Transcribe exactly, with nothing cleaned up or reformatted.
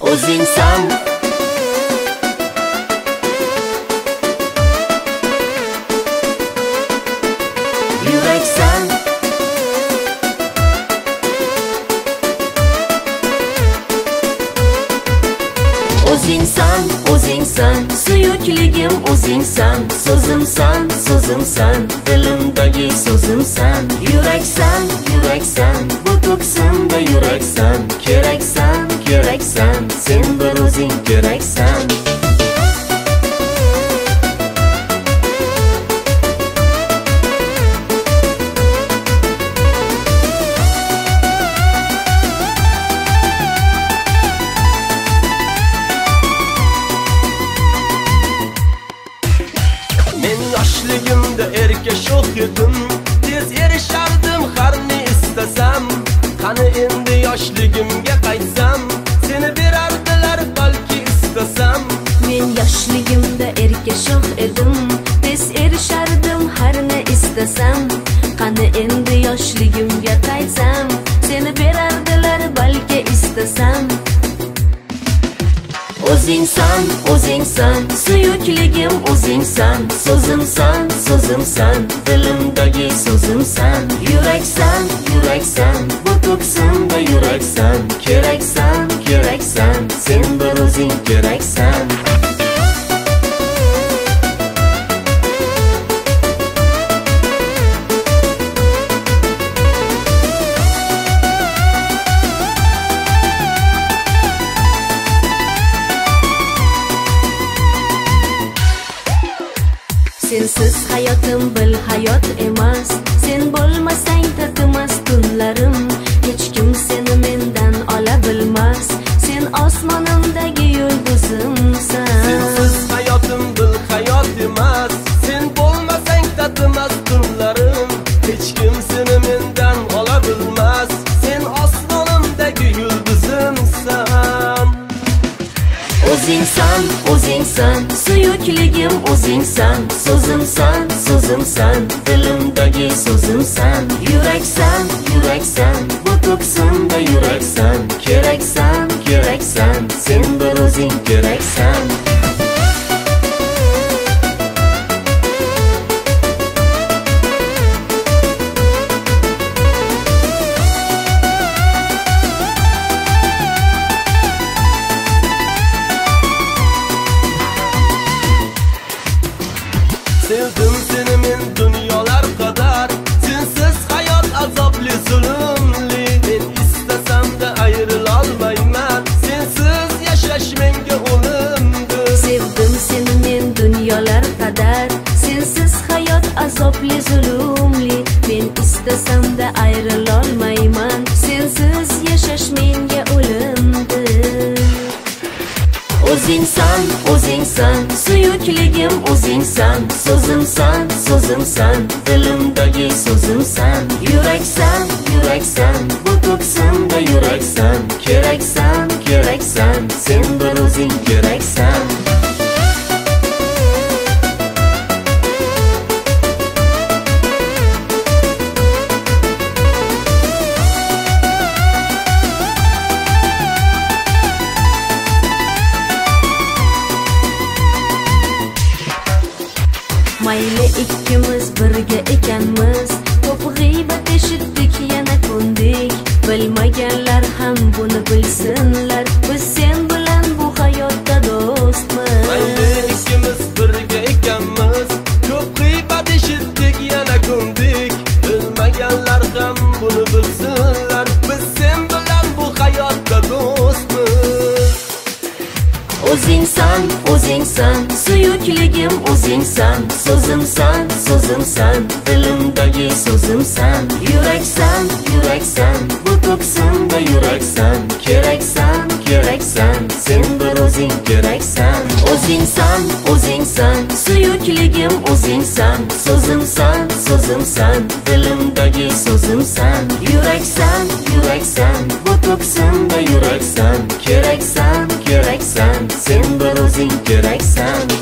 O'zingsan, yuraksan, O'zingsan, O'zingsan, suyukligim O'zingsan, so'zimsan, so'zimsan, dilimdagi so'zimsan, yuraksan, yuraksan, bu ko'ksimda yuraksan, keraksan, keraksan, sen bir o'zing keraksan. Men yoshligimda erka sho'x edim, tez erishardim har ne istasam. Qani endi yoshligimga qaytsam, seni berardilar balki istasam. Men yoshligimda erka sho'x edim, tez erishardim har ne istasam. Qani endi yoshligimga qaytsam, seni berardilar balki istasam. O'zingsan, o'zingsan, suyukligim o'zingsan, so'zimsan, so'zimsan, dilimdagi so'zimsan, yuraksan, yuraksan, bu ko'ksimda yuraksan, keraksan, keraksan, sen bir o'zing keraksan. Sensiz hayotim bil hayot emas, sen bo'lmasang tatimas kunlarim. Hech kim seni mendan ola bilmas, sen osmonimdagi yulduzimsan. Sensiz hayotim bil hayot emas, sen bo'lmasang tatimas kunlarim. Hech kim seni mendan ola bilmas, sen osmonimdagi yulduzimsan. O'zingsan, O'zingsan, suyukligim O'zingsan, so'zimsan, so'zimsan, dilimdagi so'zimsan, yuraksan, yuraksan, bu ko'ksimda yuraksan, keraksan, keraksan, sen bir o'zing keraksan. Sevdim seni men dunyolar kadar, sensiz hayat azobli zulmli. Men istasam da ayrılolmayman, sensiz yashash menga o'limdir. Sevdim seni men dunyolar kadar, sensiz hayat azobli zulmli. Men istasam da ayrılolmayman, sensiz yashash menga o'limdir. O'zingsan, o'zingsan, suyukligim o'zingsan, so'zimsan, so'zimsan, dilimdagi so'zimsan, yuraksan, yuraksan, bu ko'ksimda yuraksan, keraksan, keraksan, sen bir o'zing keraksan. Mayli ikkimiz birga ekanmiz, ko'p g'iybat eshitdik yana ko'ndik. Bilmaganlar ham buni bilsinlar, biz sen bilan bu hayotda do'stmiz. Mayli ikkimiz birga ekanmiz, ko'p g'iybat eshitdik yana ko'ndik. Bilmaganlar ham buni bilsinlar, biz sen bilan bu hayotda do'stmiz. O'zingsan, O'zingsan, suyukligim O'zingsan, so'zimsan, so'zimsan, dilimdagi so'zimsan, yuraksan, yuraksan, bu ko'ksimda yuraksan, keraksan, keraksan, sen bir o'zing keraksan. O'zingsan, O'zingsan, suyukligim O'zingsan, so'zimsan, so'zimsan, dilimdagi so'zimsan, yuraksan, yuraksan, bu ko'ksimda yuraksan, keraksan, keraksan, sen bir o'zing keraksan.